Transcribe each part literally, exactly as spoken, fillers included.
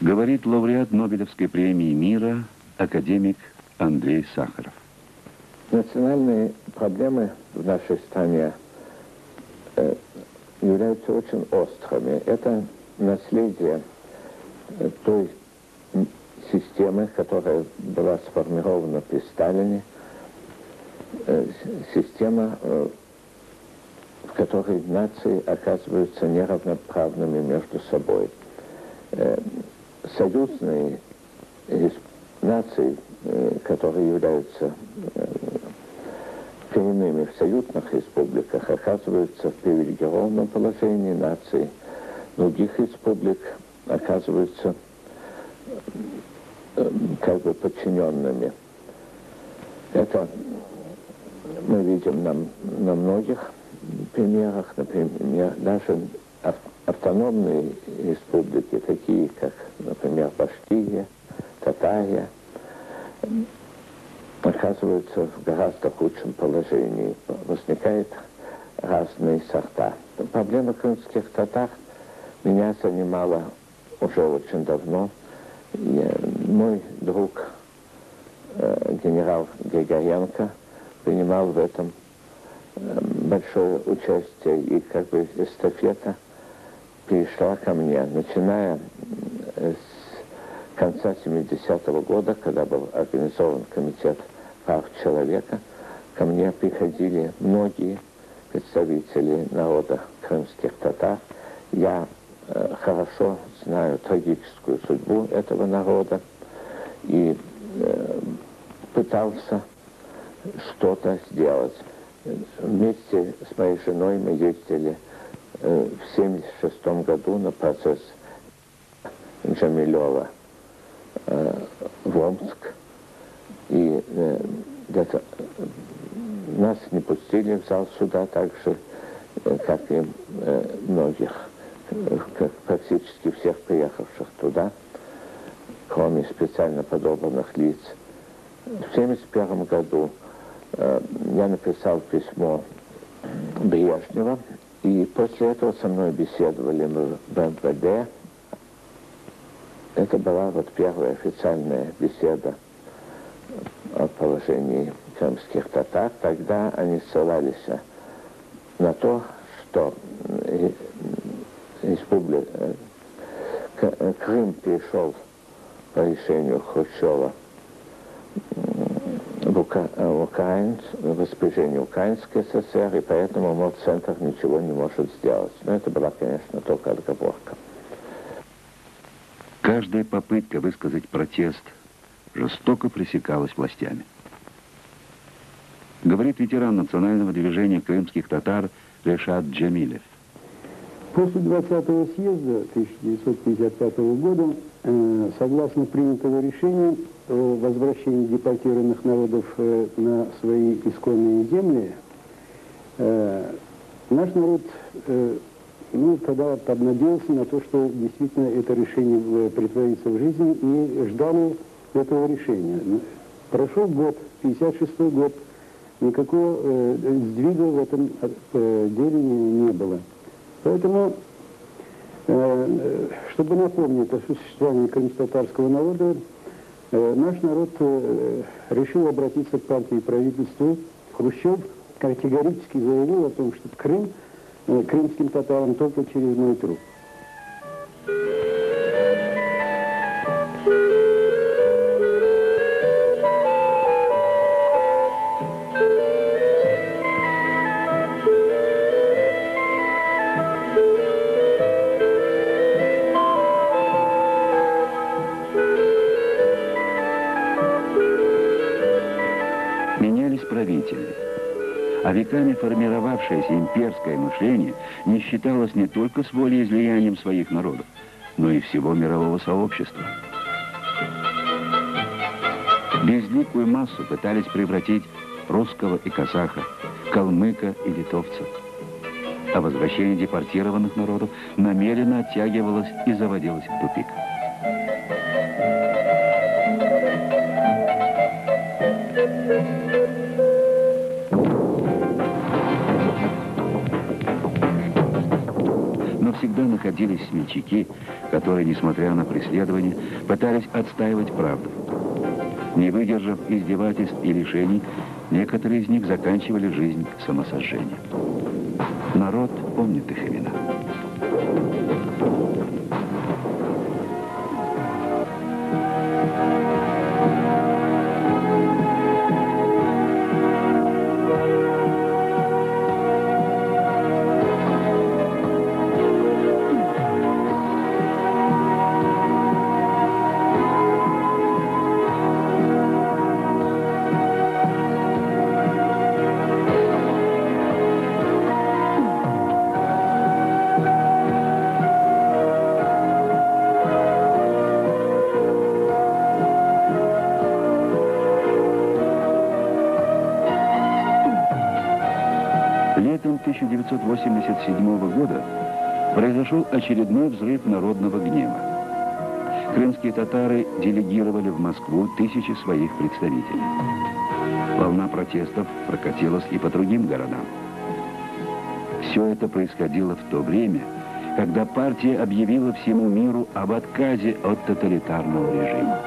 Говорит лауреат Нобелевской премии мира, академик Андрей Сахаров. Национальные проблемы в нашей стране э, являются очень острыми. Это наследие э, той системы, которая была сформирована при Сталине, э, система, э, в которой нации оказываются неравноправными между собой. Э, союзные нации, которые являются коренными в союзных республиках, оказываются в привилегированном положении, нации других республик оказываются как бы подчиненными. Это мы видим на, на многих примерах, например, даже автономные республики, такие как, например, Башкия, Татария, оказываются в гораздо худшем положении. Возникают разные сорта. Проблема крымских татар меня занимала уже очень давно. Я, мой друг, э, генерал Григоренко, принимал в этом э, большое участие, и как бы эстафета перешла ко мне, начиная с конца семидесятого года, когда был организован комитет прав человека, ко мне приходили многие представители народа крымских татар. Я э, хорошо знаю трагическую судьбу этого народа и э, пытался что-то сделать. Вместе с моей женой мы ездили в семьдесят шестом году на процесс Джамилева э, в Омск, и э, это, нас не пустили в зал суда так же, как и э, многих, как практически всех приехавших туда, кроме специально подобранных лиц. В семьдесят первом году э, я написал письмо Брежнева, и после этого со мной беседовали мы в МВД. Это была вот первая официальная беседа о положении крымских татар. Тогда они ссылались на то, что республика Крым перешел по решению Хрущева в распоряжение Украинской ССР, и поэтому МОД-центр ничего не может сделать. Но это была, конечно, только отговорка. Каждая попытка высказать протест жестоко пресекалась властями. Говорит ветеран национального движения крымских татар Решат Джемилев. После двадцатого съезда тысяча девятьсот пятьдесят пятого года, согласно принятого решения о возвращении депортированных народов на свои исконные земли, наш народ, ну, тогда обнадеялся на то, что действительно это решение претворится в жизнь, и ждал этого решения. Прошел год, пятьдесят шестой год, никакого сдвига в этом деле не было. Поэтому, чтобы напомнить о существовании крымско-татарского народа, наш народ решил обратиться к партии и правительству. Хрущев категорически заявил о том, что Крым крымским татарам только через мой труд. А веками формировавшееся имперское мышление не считалось не только с волеизлиянием своих народов, но и всего мирового сообщества. Безликую массу пытались превратить русского и казаха, калмыка и литовца. А возвращение депортированных народов намеренно оттягивалось и заводилось в тупик. Но всегда находились смельчаки, которые, несмотря на преследование, пытались отстаивать правду. Не выдержав издевательств и лишений, некоторые из них заканчивали жизнь самосожжением. Народ помнит их имена. тысяча девятьсот восемьдесят седьмого года произошел очередной взрыв народного гнева. Крымские татары делегировали в Москву тысячи своих представителей. Волна протестов прокатилась и по другим городам. Все это происходило в то время, когда партия объявила всему миру об отказе от тоталитарного режима.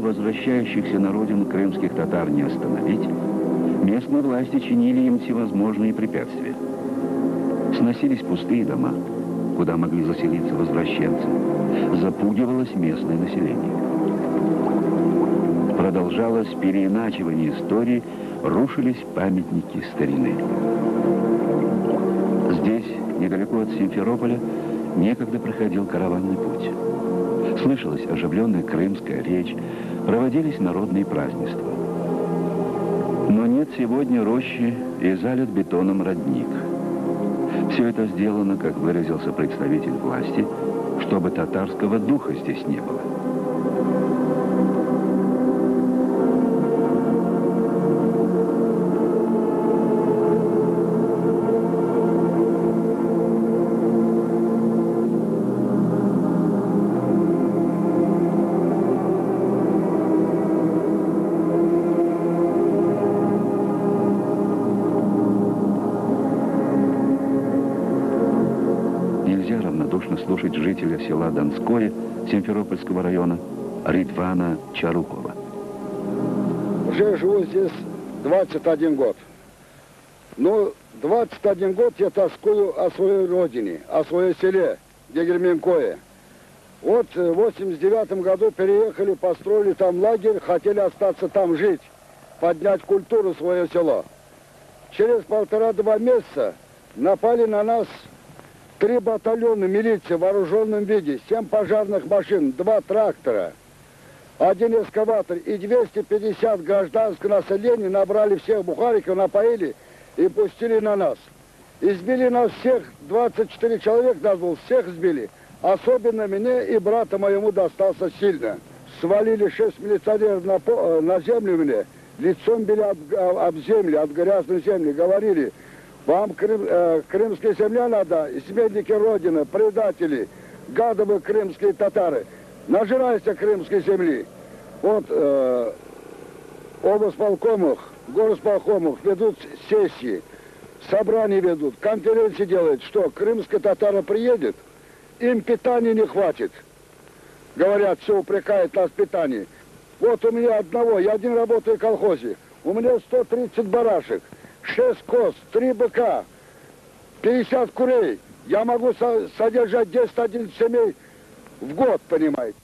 Возвращающихся на родину крымских татар не остановить, местные власти чинили им всевозможные препятствия. Сносились пустые дома, куда могли заселиться возвращенцы. Запугивалось местное население. Продолжалось переиначивание истории, рушились памятники старины. Здесь, недалеко от Симферополя, некогда проходил караванный путь. Слышалась оживленная крымская речь, проводились народные празднества. Но нет сегодня рощи и залит бетоном родник. Все это сделано, как выразился представитель власти, чтобы татарского духа здесь не было. Села Донское Симферопольского района Ридвана Чарукова. Уже живу здесь двадцать один год. Но двадцать один год я тоскую о своей родине, о своей селе, Дегерменкое. Вот в восемьдесят девятом году переехали, построили там лагерь, хотели остаться там жить, поднять культуру свое село. Через полтора-два месяца напали на нас три батальона милиции в вооруженном виде, семь пожарных машин, два трактора, один экскаватор и двести пятьдесят гражданского населения набрали всех бухариков, напоили и пустили на нас. Избили нас всех, двадцать четыре человека нас было, всех сбили. Особенно меня и брата моему достался сильно. свалили шесть милиционеров на, по, на землю мне, лицом били об, об землю, об грязной земли, говорили, вам крым, э, крымская земля надо, изменники Родины, предатели, гадовы крымские татары, нажирайся крымской земли. Вот э, облсполкомов, горосполкомов ведут сессии, собрания ведут, конференции делают, что крымская татара приедет, им питания не хватит. Говорят, все упрекает нас в питании. Вот у меня одного, я один работаю в колхозе, у меня сто тридцать барашек, шесть коз, три быка, пятьдесят курей. Я могу содержать десять-одиннадцать семей в год, понимаете.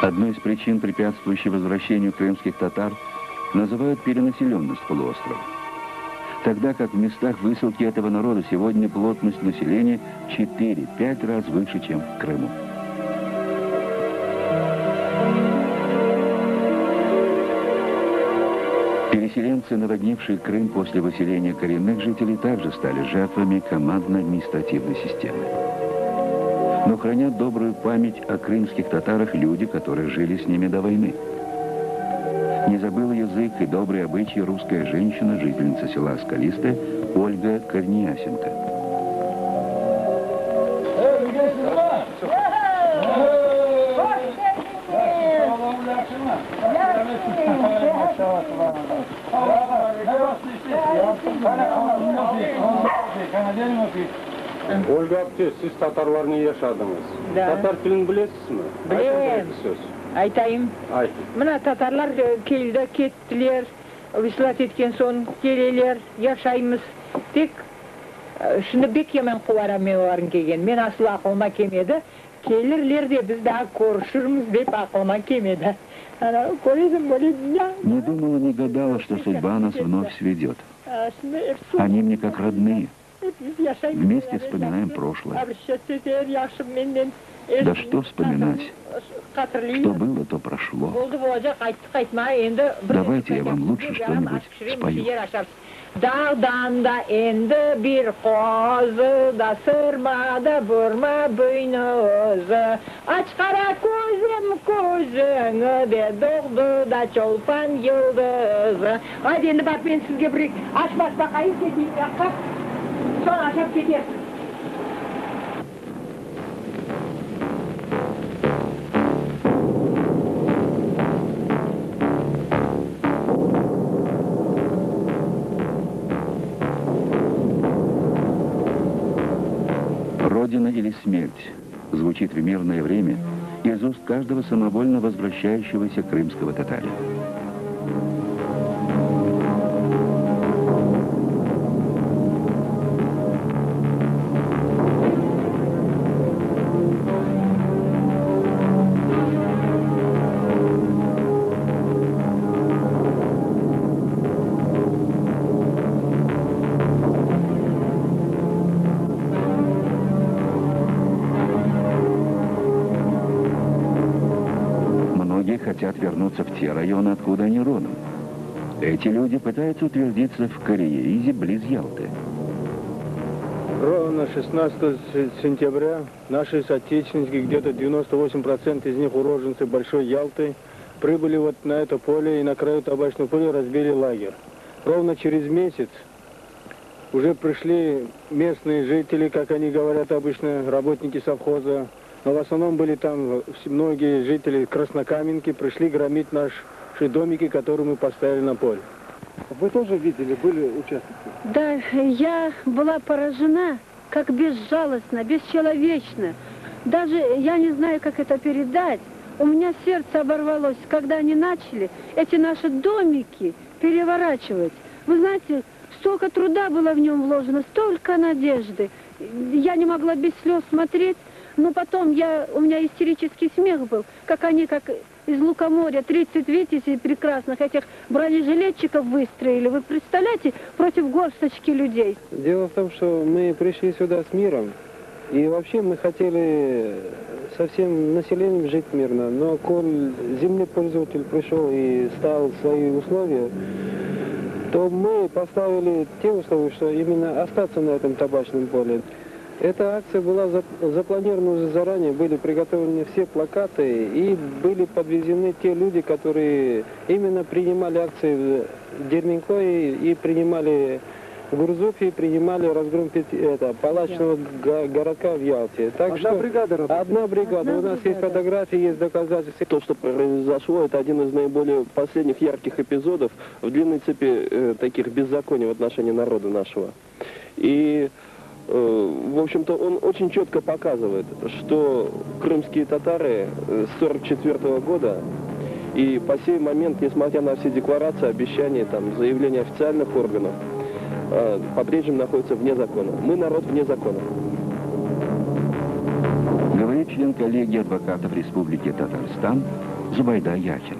Одной из причин, препятствующей возвращению крымских татар, называют перенаселенность полуострова. Тогда как в местах высылки этого народа сегодня плотность населения четыре-пять раз выше, чем в Крыму. Переселенцы, наводнившие Крым после выселения коренных жителей, также стали жертвами командно-административной системы. Но хранят добрую память о крымских татарах люди, которые жили с ними до войны. Не забыл язык и добрые обычаи русская женщина, жительница села Скалистая, Ольга Корниясенко. Ольга Аптес, сіз татарларны яшадыңыз. Татар тілін білесіз ме? Білем. Айтайым. Мына татарлар келді, кеттілер, вислат еткен соң келелер, яшаймыз. Тек Шыныбек емен қуарамеларын келген. Мен асыл ақылма кемеді. Келерлер де біз дағы көршірміз деп ақылма кемеді. Не думала, не гадала, что судьба нас вновь сведет. Они мне как родные. Вместе вспоминаем прошлое. Да что вспоминать? Что было, то прошло. Давайте я вам лучше что-нибудь спою. «Родина или смерть» звучит в мирное время из уст каждого самовольно возвращающегося крымского татаря. Хотят вернуться в те районы, откуда они родом. Эти люди пытаются утвердиться в Кариеизе близ Ялты. Ровно шестнадцатого сентября наши соотечественники, где-то девяносто восемь процентов из них уроженцы Большой Ялты, прибыли вот на это поле и на краю табачного поля разбили лагерь. Ровно через месяц уже пришли местные жители, как они говорят обычно, работники совхоза. Но в основном были там многие жители Краснокаменки, пришли громить наши домики, которые мы поставили на поле. Вы тоже видели, были участники? Да, я была поражена, как безжалостно, бесчеловечно. Даже я не знаю, как это передать. У меня сердце оборвалось, когда они начали эти наши домики переворачивать. Вы знаете, столько труда было в нем вложено, столько надежды. Я не могла без слез смотреть. Но потом я, у меня истерический смех был, как они, как из Лукоморья, тридцать витязей прекрасных этих бронежилетчиков выстроили. Вы представляете, против горсточки людей. Дело в том, что мы пришли сюда с миром, и вообще мы хотели со всем населением жить мирно. Но коль землепользователь пришел и ставил свои условия, то мы поставили те условия, что именно остаться на этом табачном поле. Эта акция была запланирована уже заранее, были приготовлены все плакаты и были подвезены те люди, которые именно принимали акции в Дерменкое и принимали грузов, и принимали разгром это, палачного го городка в Ялте. Так одна что, бригада работает. Одна бригада. Одна У нас бригада. Есть фотографии, есть доказательства. То, что произошло, это один из наиболее последних ярких эпизодов в длинной цепи э, таких беззаконий в отношении народа нашего. И... В общем-то, он очень четко показывает, что крымские татары с сорок четвёртого года и по сей момент, несмотря на все декларации, обещания, там, заявления официальных органов, по-прежнему находятся вне закона. Мы народ вне закона. Говорит член коллегии адвокатов Республики Татарстан Зубайда Ячин.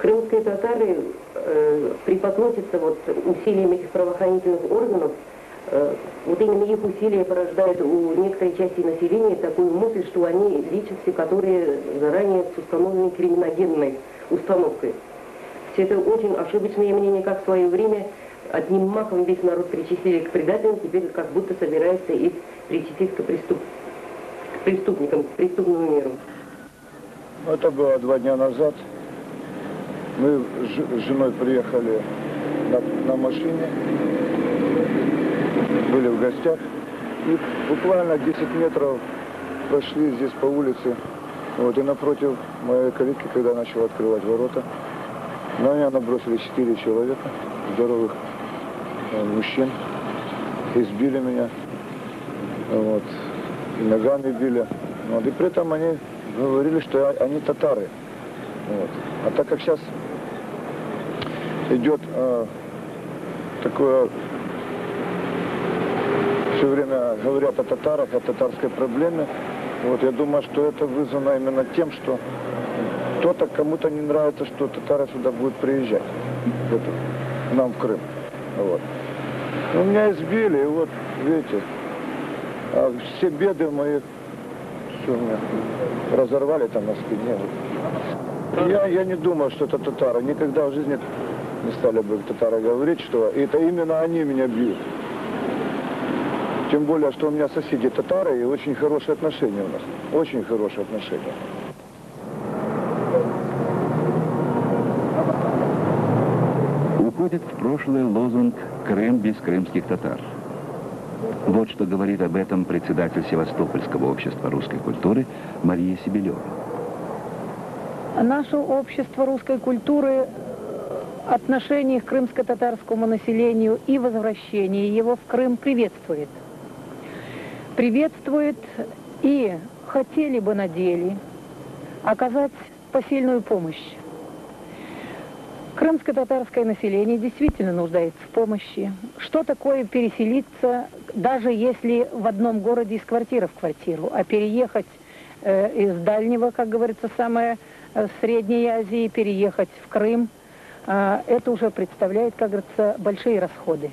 Крымские татары э, преподносятся вот усилиями этих правоохранительных органов. Вот именно их усилия порождают у некоторой части населения такую мысль, что они личности, которые заранее с установленной криминогенной установкой. Все это очень ошибочное мнение, как в свое время одним махом весь народ причислили к предателям, теперь как будто собирается их причислить к, преступ... к преступникам, к преступному миру. Это было два дня назад. Мы с женой приехали на, на машине. Были в гостях, и буквально десять метров пошли здесь по улице, вот, и напротив моей калитки, когда начала открывать ворота, на меня набросили четыре человека, здоровых э, мужчин, избили меня, вот, и ногами били, вот, и при этом они говорили, что они татары, вот. А так как сейчас идет э, такое... Все время говорят о татарах, о татарской проблеме. Вот, я думаю, что это вызвано именно тем, что кто-то, кому-то не нравится, что татары сюда будут приезжать, вот, к нам в Крым. Вот. Ну, меня избили, и вот, видите, а все беды мои, все, меня разорвали там на спине. Вот. Я, я не думаю, что это татары. Никогда в жизни не стали бы татары говорить, что это именно они меня бьют. Тем более, что у меня соседи татары, и очень хорошие отношения у нас. Очень хорошие отношения. Уходит в прошлое лозунг «Крым без крымских татар». Вот что говорит об этом председатель Севастопольского общества русской культуры Мария Сибелева. Наше общество русской культуры... отношение к крымско-татарскому населению и возвращение его в Крым приветствует. Приветствует и хотели бы на деле оказать посильную помощь. Крымско-татарское население действительно нуждается в помощи. Что такое переселиться, даже если в одном городе из квартиры в квартиру, а переехать э, из дальнего, как говорится, самое э, Средней Азии, переехать в Крым, это уже представляет, как говорится, большие расходы.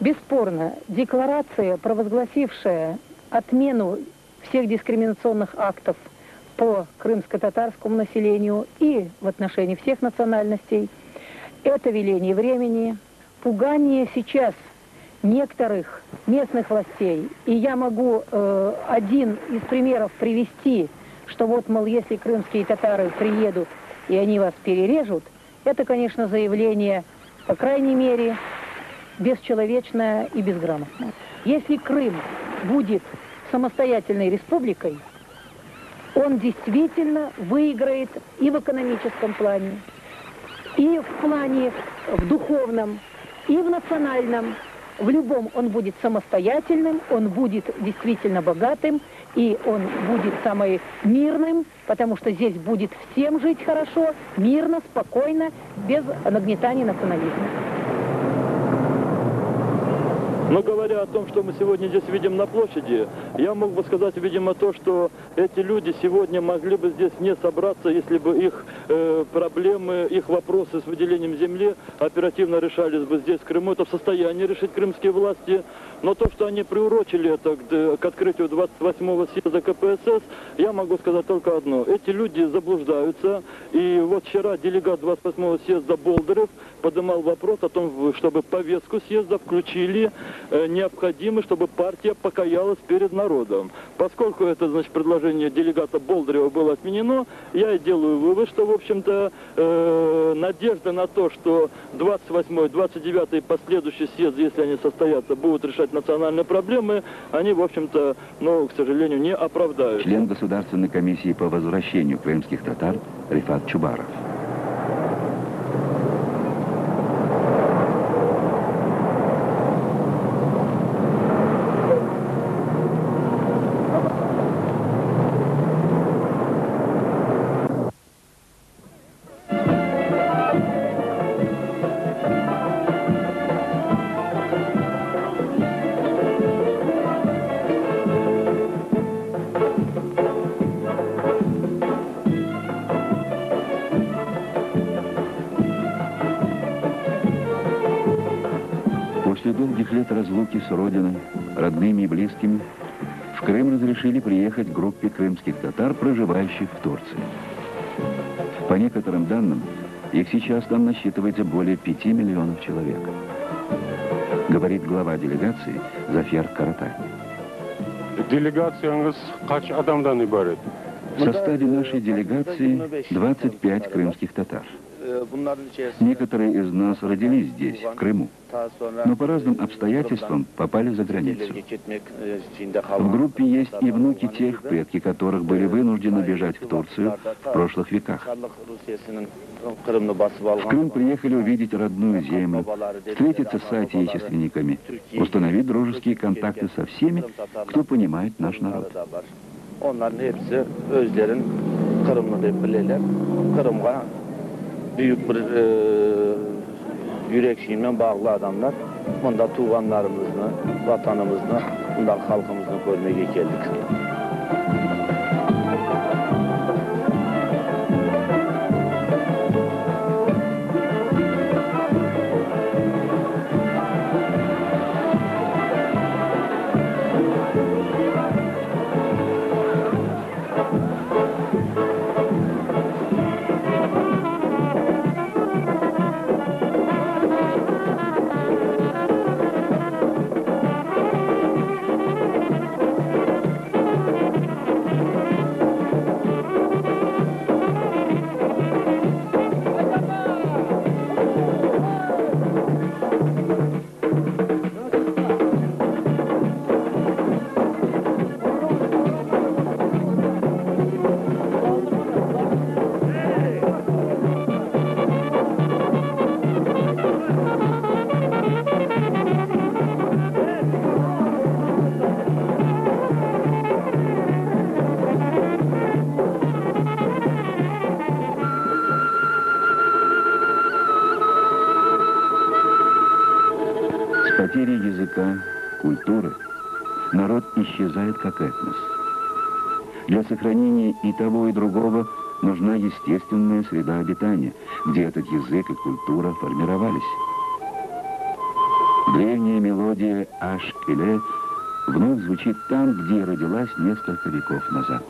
Бесспорно, декларация, провозгласившая отмену всех дискриминационных актов по крымско-татарскому населению и в отношении всех национальностей, это веление времени, пугание сейчас некоторых местных властей. И я могу э, один из примеров привести, что вот, мол, если крымские татары приедут и они вас перережут, это, конечно, заявление, по крайней мере, бесчеловечное и безграмотное. Если Крым будет самостоятельной республикой, он действительно выиграет и в экономическом плане, и в плане в духовном, и в национальном. В любом он будет самостоятельным, он будет действительно богатым, и он будет самым мирным, потому что здесь будет всем жить хорошо, мирно, спокойно, без нагнетания национализма. Но говоря о том, что мы сегодня здесь видим на площади, я мог бы сказать, видимо, то, что эти люди сегодня могли бы здесь не собраться, если бы их э, проблемы, их вопросы с выделением земли оперативно решались бы здесь, в Крыму. Это в состоянии решить крымские власти. Но то, что они приурочили это к, к открытию двадцать восьмого съезда ка пэ эс эс, я могу сказать только одно. Эти люди заблуждаются. И вот вчера делегат двадцать восьмого съезда Болдырев поднимал вопрос о том, чтобы повестку съезда включили э, необходимо, чтобы партия покаялась перед народом. Поскольку это, значит, предложение делегата Болдырева было отменено, я и делаю вывод, что, в общем-то, э, надежда на то, что двадцать восьмой, двадцать девятый и последующий съезд, если они состоятся, будут решать национальные проблемы, они, в общем-то, ну, к сожалению, не оправдают. Член Государственной комиссии по возвращению крымских татар Рифат Чубаров. С родиной, родными и близкими, в Крым разрешили приехать группе крымских татар, проживающих в Турции. По некоторым данным, их сейчас там насчитывается более пяти миллионов человек. Говорит глава делегации Зафер Каратай. Делегация в составе нашей делегации двадцать пять крымских татар. Некоторые из нас родились здесь, в Крыму, но по разным обстоятельствам попали за границу. В группе есть и внуки тех, предки которых были вынуждены бежать в Турцию в прошлых веках. В Крым приехали увидеть родную землю, встретиться с соотечественниками, установить дружеские контакты со всеми, кто понимает наш народ. Büyük bir e, yürekşiyle bağlı adamlar. Bunda tuğanlarımızı, vatanımızı, bundan halkımızı görmeye geldik. Культуры, народ исчезает как этнос. Для сохранения и того, и другого нужна естественная среда обитания, где этот язык и культура формировались. Древняя мелодия «Аш-Эле» вновь звучит там, где родилась несколько веков назад.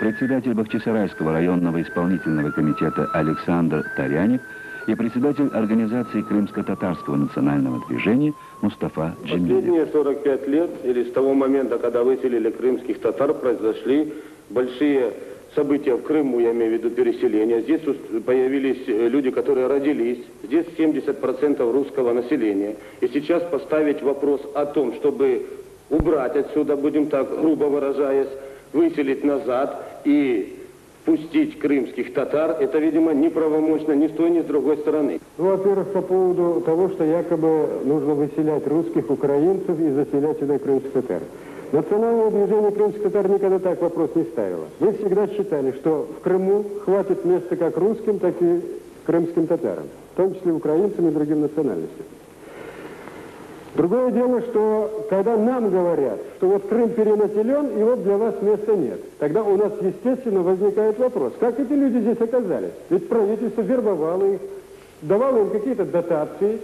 Председатель Бахчисарайского районного исполнительного комитета Александр Таряник и председатель организации Крымско-татарского национального движения Мустафа Джемилев. Последние сорок пять лет, или с того момента, когда выселили крымских татар, произошли большие события в Крыму, я имею в виду переселение. Здесь появились люди, которые родились. Здесь семьдесят процентов русского населения. И сейчас поставить вопрос о том, чтобы убрать отсюда, будем так грубо выражаясь, выселить назад и пустить крымских татар, это, видимо, неправомочно ни с той, ни с другой стороны. Ну, во-первых, по поводу того, что якобы нужно выселять русских, украинцев и заселять сюда крымских татар. Национальное движение крымских татар никогда так вопрос не ставило. Мы всегда считали, что в Крыму хватит места как русским, так и крымским татарам, в том числе украинцам и другим национальностям. Другое дело, что когда нам говорят, что вот Крым перенаселен, и вот для вас места нет, тогда у нас, естественно, возникает вопрос, как эти люди здесь оказались? Ведь правительство вербовало их, давало им какие-то дотации,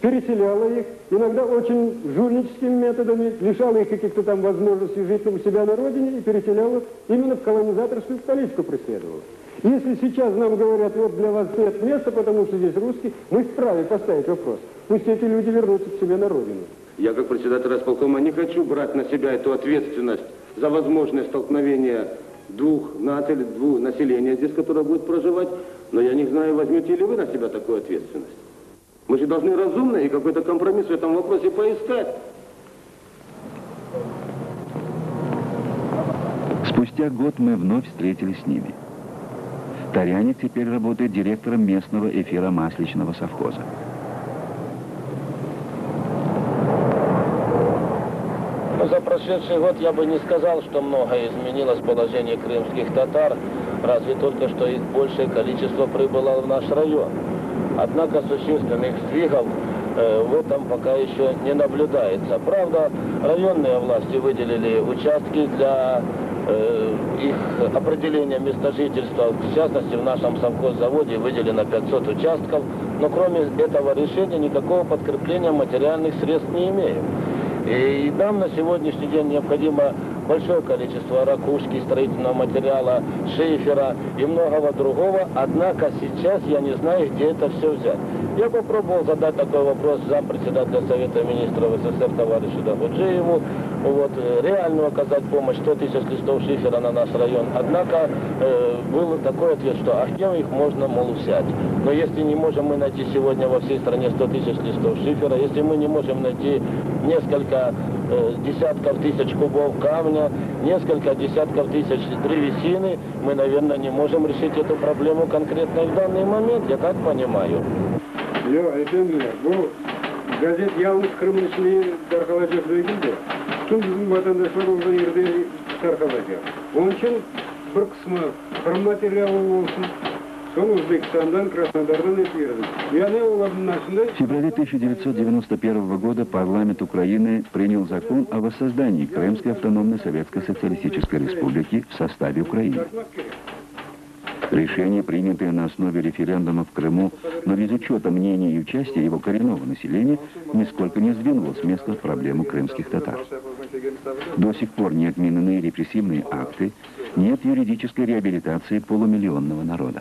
переселяло их, иногда очень жульническими методами, лишало их каких-то там возможностей жить у себя на родине и переселяло именно в колонизаторскую политику преследовало. Если сейчас нам говорят, вот для вас нет места, потому что здесь русские, мы вправе поставить вопрос. Пусть эти люди вернутся к себе на родину. Я, как председатель располкома, не хочу брать на себя эту ответственность за возможное столкновение двух наций, двух населения здесь, которое будет проживать, но я не знаю, возьмете ли вы на себя такую ответственность. Мы же должны разумно и какой-то компромисс в этом вопросе поискать. Спустя год мы вновь встретились с ними. Таряник теперь работает директором местного эфира масличного совхоза. Но за прошедший год я бы не сказал, что многое изменилось в положении крымских татар, разве только что их большее количество прибыло в наш район. Однако существенных сдвигов э, в этом пока еще не наблюдается. Правда, районные власти выделили участки для э, их определения места жительства. В частности, в нашем совхоззаводе выделено пятьсот участков, но кроме этого решения никакого подкрепления материальных средств не имеем. И нам на сегодняшний день необходимо большое количество ракушки, строительного материала, шифера и многого другого. Однако сейчас я не знаю, где это все взять. Я попробовал задать такой вопрос зампредседателя Совета Министров СССР товарищу Давуджиеву. Вот, реально оказать помощь сто тысяч листов шифера на наш район. Однако э, был такой ответ, что а где их можно, мол, взять? Но если не можем мы найти сегодня во всей стране сто тысяч листов шифера, если мы не можем найти несколько э, десятков тысяч кубов камня, несколько десятков тысяч древесины, мы, наверное, не можем решить эту проблему конкретно в данный момент, я так понимаю. Газет «Ялмыз Крымышли» Дархалачев Регида, тут ватандашлар уже ирде Дархалачев. Он чем брксма, проматериал уловсун, сон Узбекистандан, Краснодардан и Пирдан. В феврале тысяча девятьсот девяносто первого года парламент Украины принял закон о воссоздании Крымской автономной Советско-социалистической республики в составе Украины. Решение, принятое на основе референдума в Крыму, но без учета мнения и участия его коренного населения, нисколько не сдвинуло с места проблему крымских татар. До сих пор не отменены репрессивные акты, нет юридической реабилитации полумиллионного народа.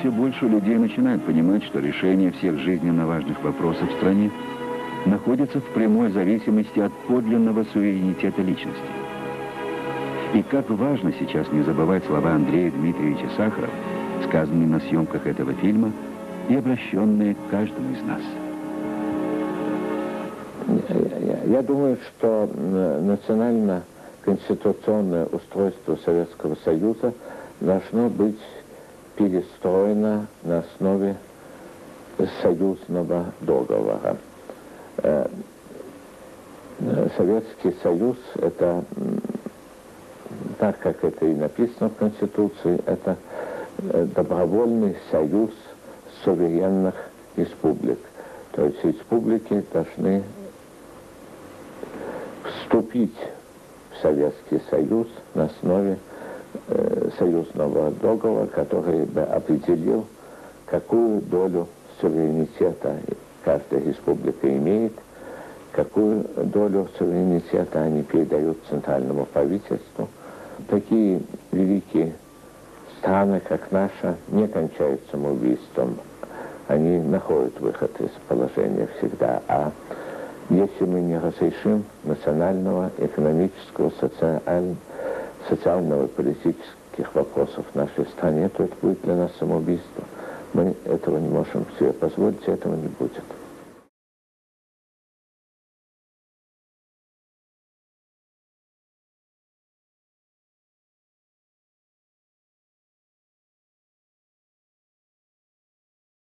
Все больше людей начинают понимать, что решение всех жизненно важных вопросов в стране находится в прямой зависимости от подлинного суверенитета личности. И как важно сейчас не забывать слова Андрея Дмитриевича Сахарова, сказанные на съемках этого фильма и обращенные к каждому из нас. Я думаю, что национально-конституционное устройство Советского Союза должно быть перестроена на основе союзного договора. Советский Союз – это, так как это и написано в Конституции, это добровольный союз суверенных республик. То есть республики должны вступить в Советский Союз на основе э, союзного договора, который бы определил, какую долю суверенитета каждая республика имеет, какую долю суверенитета они передают центральному правительству. Такие великие страны, как наша, не кончают самоубийством. Они находят выход из положения всегда. А если мы не разрешим национального, экономического, социаль... социального и политических вопросов в нашей стране, то это будет для нас самоубийство. Мы этого не можем себе позволить, этого не будет.